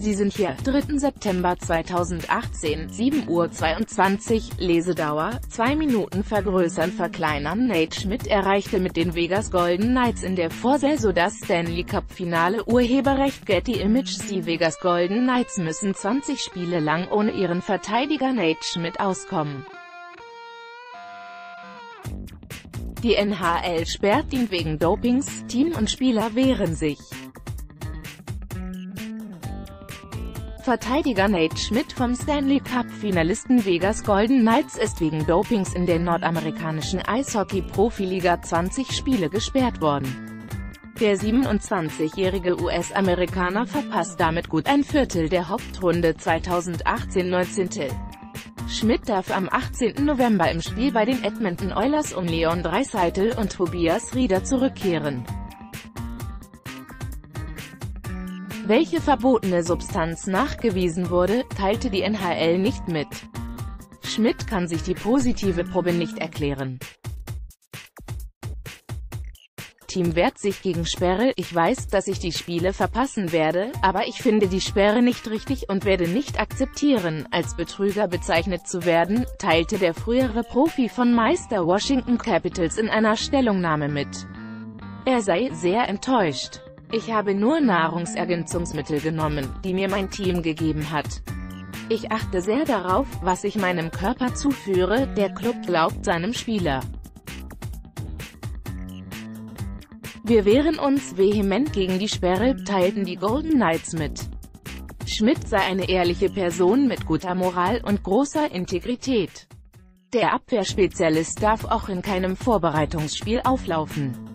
Sie sind hier, 3. September 2018, 7:22 Uhr, Lesedauer, 2 Minuten vergrößern, verkleinern. Nate Schmidt erreichte mit den Vegas Golden Knights in der Vorsaison das Stanley-Cup-Finale. Urheberrecht Getty Images. Die Vegas Golden Knights müssen 20 Spiele lang ohne ihren Verteidiger Nate Schmidt auskommen. Die NHL sperrt ihn wegen Dopings, Team und Spieler wehren sich. Verteidiger Nate Schmidt vom Stanley-Cup-Finalisten Vegas Golden Knights ist wegen Dopings in der nordamerikanischen Eishockey-Profiliga 20 Spiele gesperrt worden. Der 27-jährige US-Amerikaner verpasst damit gut ein Viertel der Hauptrunde 2018-19. Schmidt darf am 18. November im Spiel bei den Edmonton Oilers um Leon Dreisaitl und Tobias Rieder zurückkehren. Welche verbotene Substanz nachgewiesen wurde, teilte die NHL nicht mit. Schmidt kann sich die positive Probe nicht erklären. Team wehrt sich gegen Sperre. Ich weiß, dass ich die Spiele verpassen werde, aber ich finde die Sperre nicht richtig und werde nicht akzeptieren, als Betrüger bezeichnet zu werden, teilte der frühere Profi von Meister Washington Capitals in einer Stellungnahme mit. Er sei sehr enttäuscht. Ich habe nur Nahrungsergänzungsmittel genommen, die mir mein Team gegeben hat. Ich achte sehr darauf, was ich meinem Körper zuführe. Der Club glaubt seinem Spieler. Wir wehren uns vehement gegen die Sperre, teilten die Golden Knights mit. Schmidt sei eine ehrliche Person mit guter Moral und großer Integrität. Der Abwehrspezialist darf auch in keinem Vorbereitungsspiel auflaufen.